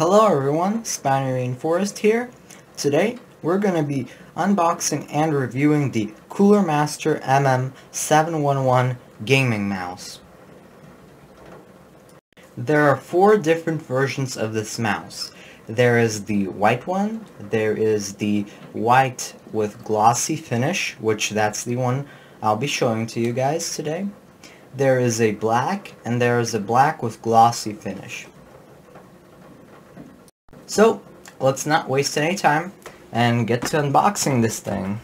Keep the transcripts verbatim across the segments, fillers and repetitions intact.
Hello everyone, Spiny Rainforest here. Today we're going to be unboxing and reviewing the Cooler Master M M seven eleven gaming mouse. There are four different versions of this mouse. There is the white one, there is the white with glossy finish, which that's the one I'll be showing to you guys today. There is a black, and there is a black with glossy finish. So, let's not waste any time and get to unboxing this thing.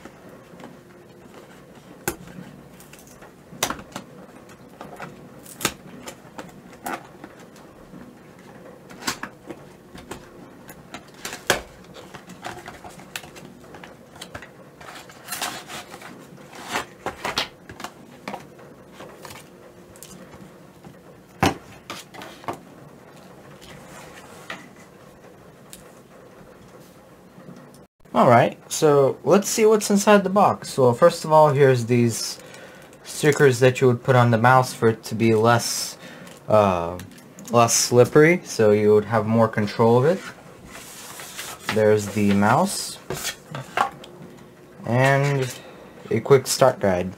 Alright, so let's see what's inside the box. Well, first of all, here's these stickers that you would put on the mouse for it to be less, uh, less slippery, so you would have more control of it. There's the mouse. And a quick start guide.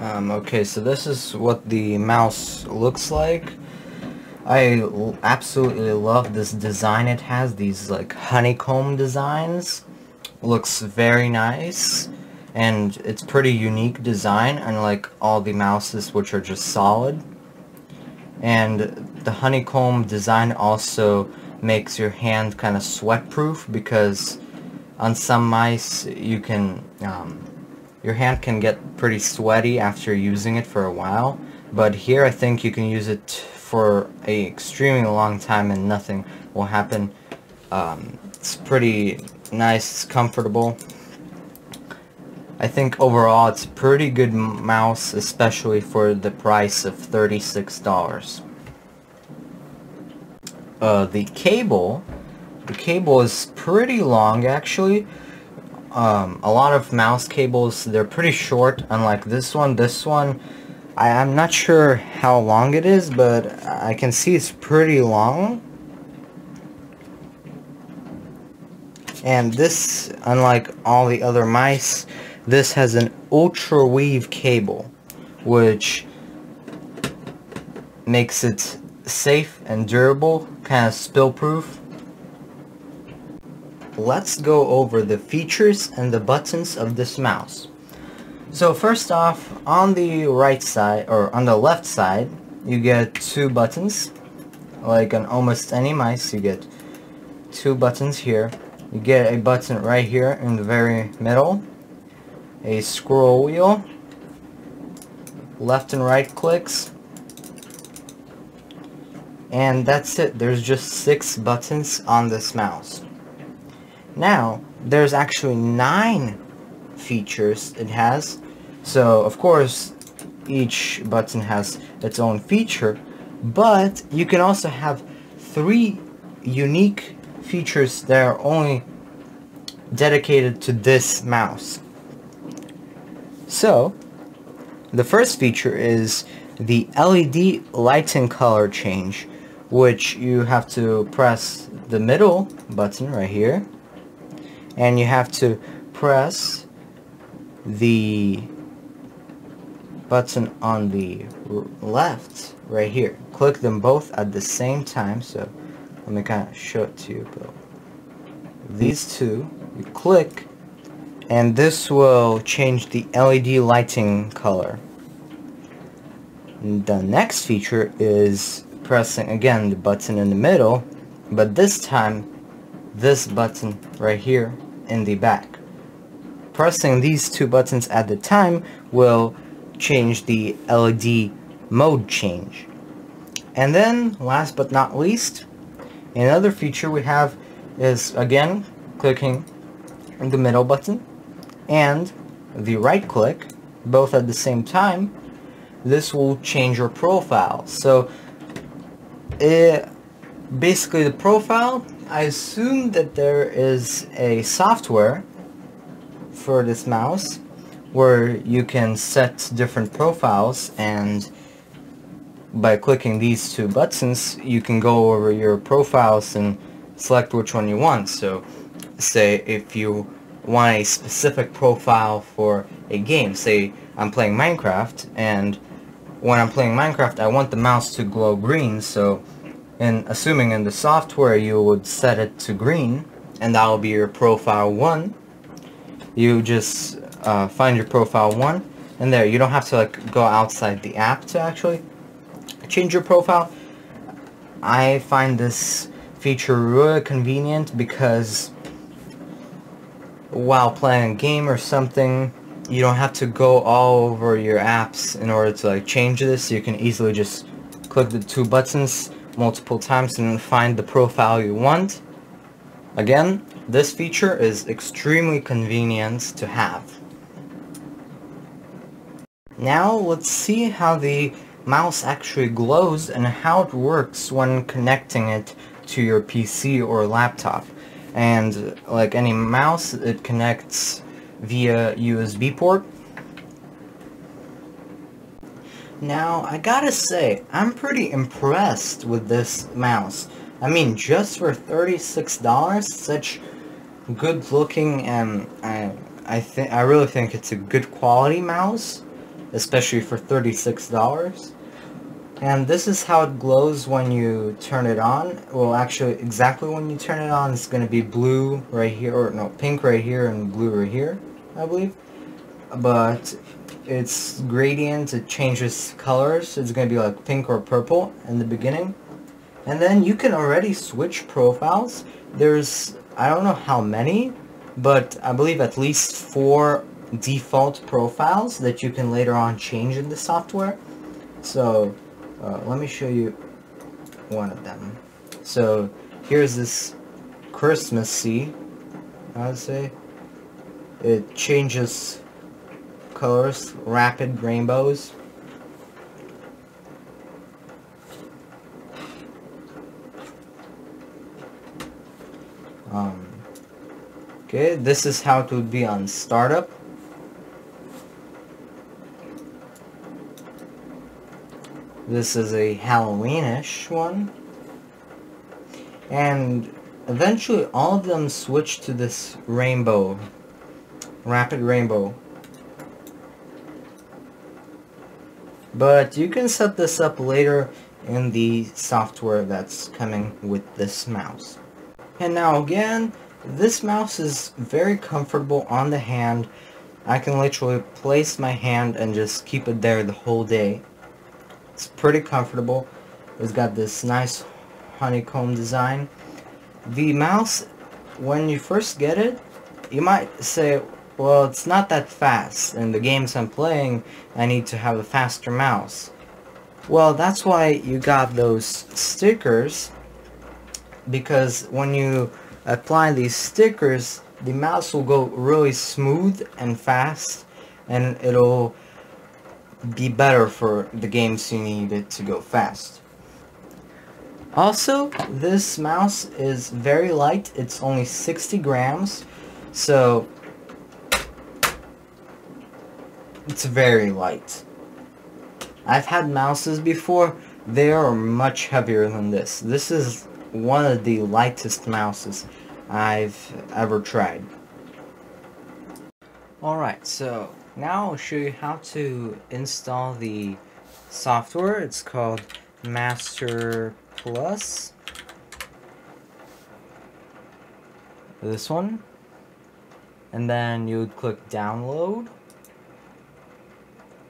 Um, okay, so this is what the mouse looks like. I l absolutely love this design it has, these like honeycomb designs. Looks very nice, and it's pretty unique design, unlike all the mouses which are just solid. And the honeycomb design also makes your hand kind of sweat-proof, because on some mice you can... Um, Your hand can get pretty sweaty after using it for a while, but here I think you can use it for a extremely long time and nothing will happen. Um, it's pretty nice, it's comfortable. I think overall it's a pretty good mouse, especially for the price of thirty-six dollars. Uh, the cable, the cable is pretty long actually. Um, a lot of mouse cables, they're pretty short, unlike this one. This one, I, I'm not sure how long it is, but I can see it's pretty long. And this, unlike all the other mice, this has an ultra weave cable, which makes it safe and durable, kind of spill proof. Let's go over the features and the buttons of this mouse. So first off, on the right side, or on the left side, you get two buttons. Like on almost any mice, you get two buttons here. You get a button right here in the very middle, a scroll wheel, left and right clicks, and that's it. There's just six buttons on this mouse. Now, there's actually nine features it has, so of course each button has its own feature, but you can also have three unique features that are only dedicated to this mouse. So, the first feature is the L E D lighting color change, which you have to press the middle button right here, and you have to press the button on the left right here. Click them both at the same time, so let me kind of show it to you. But these two, you click, and this will change the L E D lighting color. And the next feature is pressing, again, the button in the middle, but this time this button right here in the back. Pressing these two buttons at the time will change the L E D mode change. And then, last but not least, another feature we have is, again, clicking the middle button and the right click, both at the same time. This will change your profile. So, it, basically the profile, I assume that there is a software for this mouse where you can set different profiles, and by clicking these two buttons you can go over your profiles and select which one you want. So say if you want a specific profile for a game, say I'm playing Minecraft, and when I'm playing Minecraft I want the mouse to glow green, so in assuming in the software you would set it to green, and that will be your profile one. You just uh, find your profile one, and there, you don't have to like go outside the app to actually change your profile. I find this feature really convenient because while playing a game or something, you don't have to go all over your apps in order to like change this. You can easily just click the two buttons multiple times and find the profile you want. Again, this feature is extremely convenient to have. Now let's see how the mouse actually glows and how it works when connecting it to your P C or laptop. And like any mouse, it connects via U S B port. Now I gotta say, I'm pretty impressed with this mouse. I mean, just for thirty-six dollars, such good looking, and I I think I really think it's a good quality mouse, especially for thirty-six dollars. And this is how it glows when you turn it on. Well, actually, exactly when you turn it on, it's going to be blue right here, or no, pink right here and blue right here, I believe. But it's gradient, it changes colors. It's going to be like pink or purple in the beginning. And then you can already switch profiles. There's, I don't know how many, but I believe at least four default profiles that you can later on change in the software. So uh, let me show you one of them. So here's this Christmassy, I would say. It changes colors, rapid rainbows. Um, okay, this is how it would be on startup. This is a Halloweenish one, and eventually all of them switch to this rainbow, rapid rainbow. But you can set this up later in the software that's coming with this mouse. And now again, this mouse is very comfortable on the hand. I can literally place my hand and just keep it there the whole day. It's pretty comfortable. It's got this nice honeycomb design. The mouse, when you first get it, you might say, well, it's not that fast. In the games I'm playing, I need to have a faster mouse. Well, that's why you got those stickers, because when you apply these stickers, the mouse will go really smooth and fast, and it'll be better for the games you need it to go fast. Also, this mouse is very light. It's only sixty grams, so it's very light. I've had mouses before, they are much heavier than this. This is one of the lightest mouses I've ever tried. Alright, so now I'll show you how to install the software. It's called Master Plus. This one. And then you would click download.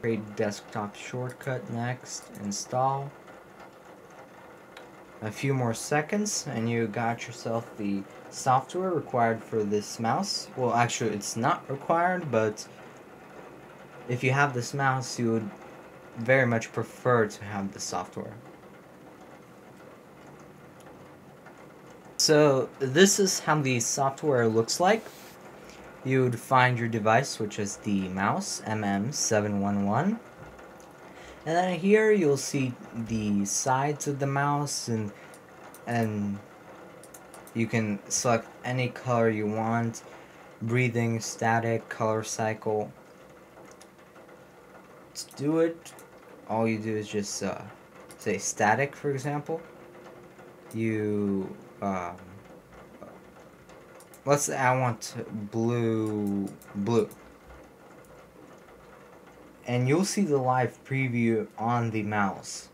Create desktop shortcut next. Install. A few more seconds and you got yourself the software required for this mouse. Well, actually it's not required, but if you have this mouse you would very much prefer to have the software. So this is how the software looks like. You would find your device, which is the mouse M M seven one one. And then here you'll see the sides of the mouse, and and you can select any color you want. Breathing, static, color cycle. let's do it. All you do is just uh, say static, for example. You um, let's say I want blue blue, and you'll see the live preview on the mouse.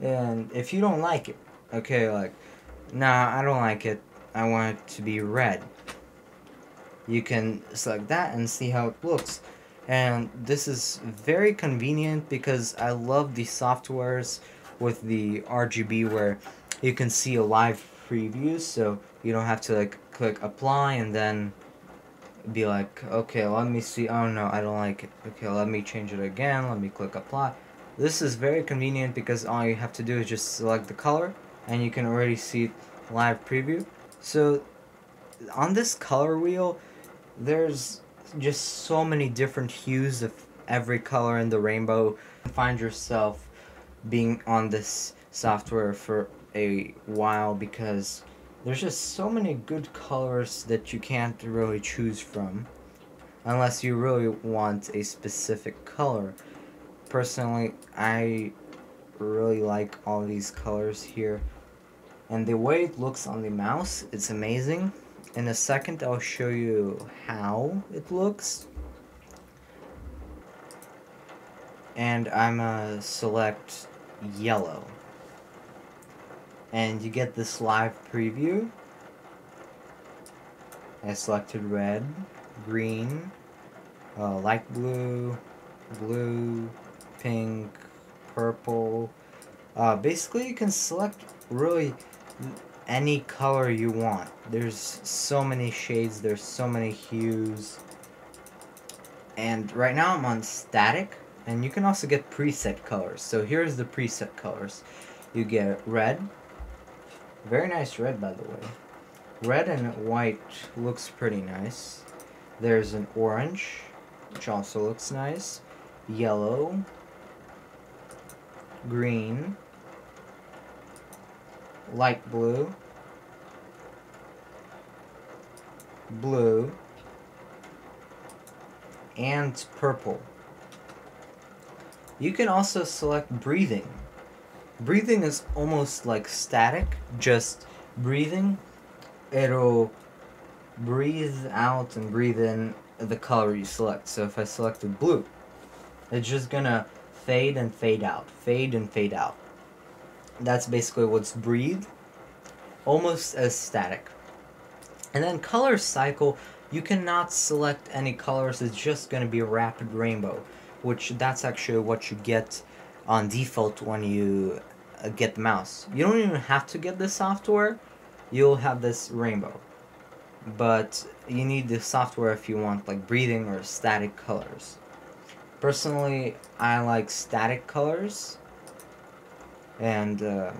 And if you don't like it, okay, like, nah, I don't like it, I want it to be red, you can select that and see how it looks. And this is very convenient because I love the softwares with the R G B where you can see a live preview, so you don't have to like click apply and then be like, okay, let me see, oh no, I don't like it, okay, let me change it again, let me click apply. This is very convenient because all you have to do is just select the color and you can already see live preview. So on this color wheel, there's just so many different hues of every color in the rainbow. You find yourself being on this software for a while because there's just so many good colors that you can't really choose from unless you really want a specific color. Personally, I really like all these colors here, and the way it looks on the mouse, it's amazing. In a second I'll show you how it looks, and I'm gonna select yellow, and you get this live preview. I selected red, green, uh, light blue, blue, pink, purple. Uh, basically you can select really any color you want. There's so many shades, there's so many hues. And right now I'm on static, and you can also get preset colors. So here's the preset colors. You get red, very nice red by the way. Red and white looks pretty nice. There's an orange, which also looks nice. Yellow, green, light blue, blue, and purple. You can also select breathing. Breathing is almost like static, just breathing. It'll breathe out and breathe in the color you select. So if I selected blue, it's just gonna fade and fade out, fade and fade out. That's basically what's breathe, almost as static. And then color cycle, you cannot select any colors, it's just gonna be a rapid rainbow, which that's actually what you get on default when you uh, get the mouse. You don't even have to get the software, you'll have this rainbow. But you need the software if you want like breathing or static colors. Personally, I like static colors, and uh,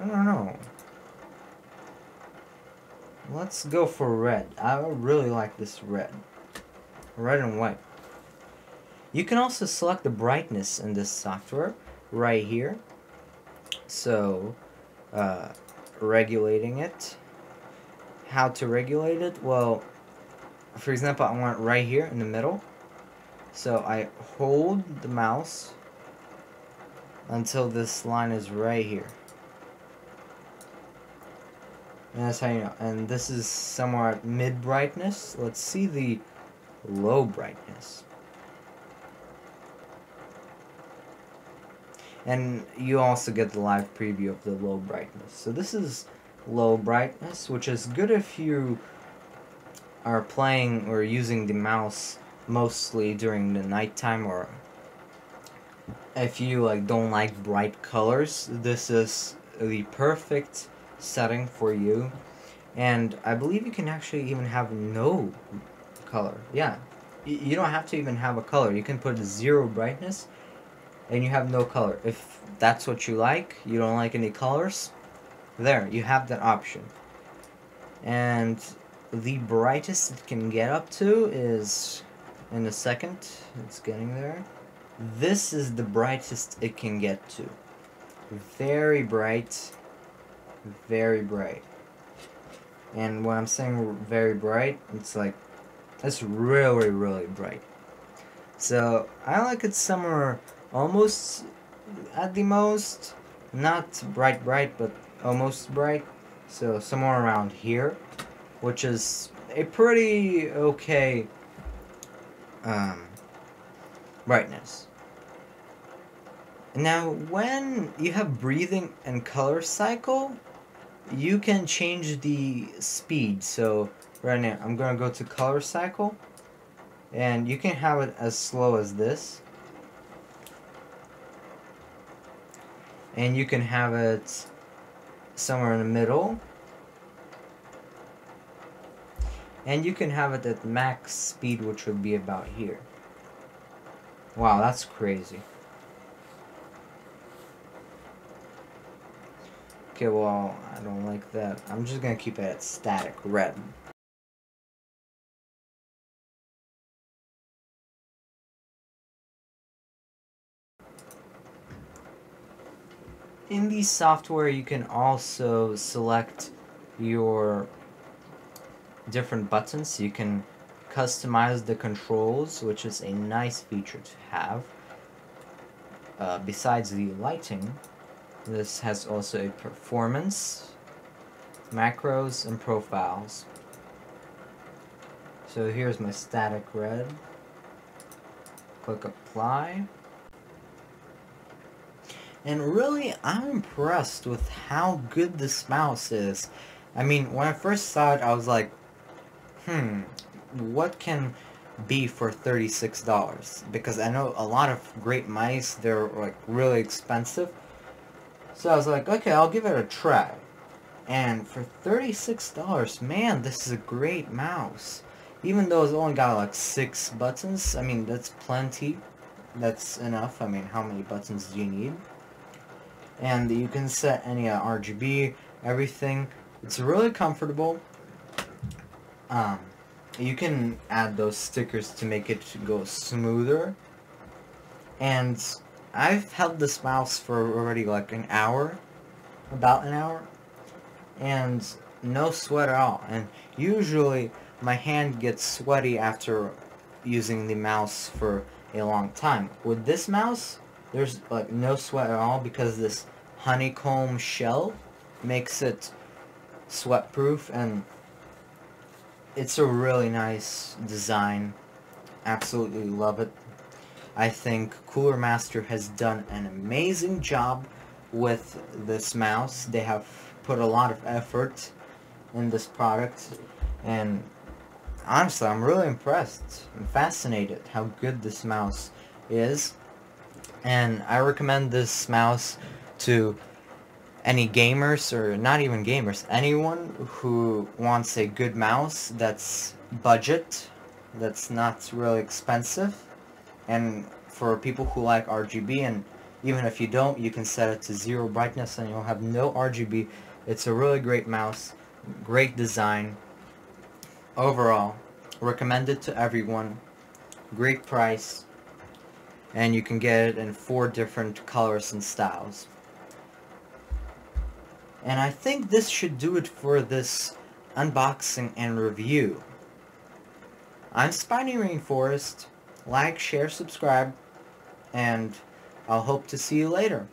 I don't know. Let's go for red. I really like this red. Red and white. You can also select the brightness in this software right here. So, uh, regulating it. How to regulate it? Well, for example, I want it right here in the middle. So I hold the mouse until this line is right here. And that's how you know. And this is somewhere at mid brightness. Let's see the low brightness. And you also get the live preview of the low brightness. So this is low brightness, which is good if you are playing or using the mouse mostly during the nighttime, or if you like don't like bright colors, this is the perfect setting for you. And I believe you can actually even have no color. Yeah, you don't have to even have a color. You can put zero brightness and you have no color. If that's what you like, you don't like any colors, there, you have that option. And the brightest it can get up to is, in a second, it's getting there. This is the brightest it can get to. Very bright, very bright. And when I'm saying very bright, it's like, that's really, really bright. So I like it somewhere almost at the most, not bright bright, but almost bright. So somewhere around here, which is a pretty okay um, brightness. Now when you have breathing and color cycle, you can change the speed. So right now I'm gonna go to color cycle, and you can have it as slow as this, and you can have it somewhere in the middle, and you can have it at max speed, which would be about here. Wow, that's crazy. Okay, well, I don't like that. I'm just gonna keep it at static red. In the software, you can also select your different buttons. You can customize the controls, which is a nice feature to have. Uh, besides the lighting, this has also a performance, macros, and profiles. So here's my static red. Click apply. And really, I'm impressed with how good this mouse is. I mean, when I first saw it, I was like, hmm, what can be for thirty-six dollars? Because I know a lot of great mice, they're like really expensive. So I was like, okay, I'll give it a try. And for thirty-six dollars, man, this is a great mouse. Even though it's only got like six buttons, I mean, that's plenty. That's enough. I mean, how many buttons do you need? And you can set any uh, R G B, everything. It's really comfortable. Um, you can add those stickers to make it go smoother. And I've held this mouse for already like an hour, about an hour, and no sweat at all. And usually my hand gets sweaty after using the mouse for a long time. With this mouse, there's like no sweat at all because this honeycomb shell makes it sweat proof, and it's a really nice design. Absolutely love it. I think Cooler Master has done an amazing job with this mouse. They have put a lot of effort in this product, and honestly, I'm really impressed. I'm fascinated how good this mouse is. And I recommend this mouse to any gamers, or not even gamers, anyone who wants a good mouse that's budget, that's not really expensive, and for people who like R G B. And even if you don't, you can set it to zero brightness and you'll have no R G B. It's a really great mouse, great design. Overall, recommended to everyone. Great price. And you can get it in four different colors and styles. And I think this should do it for this unboxing and review. I'm Spiny Rainforest. Like, share, subscribe, and I'll hope to see you later.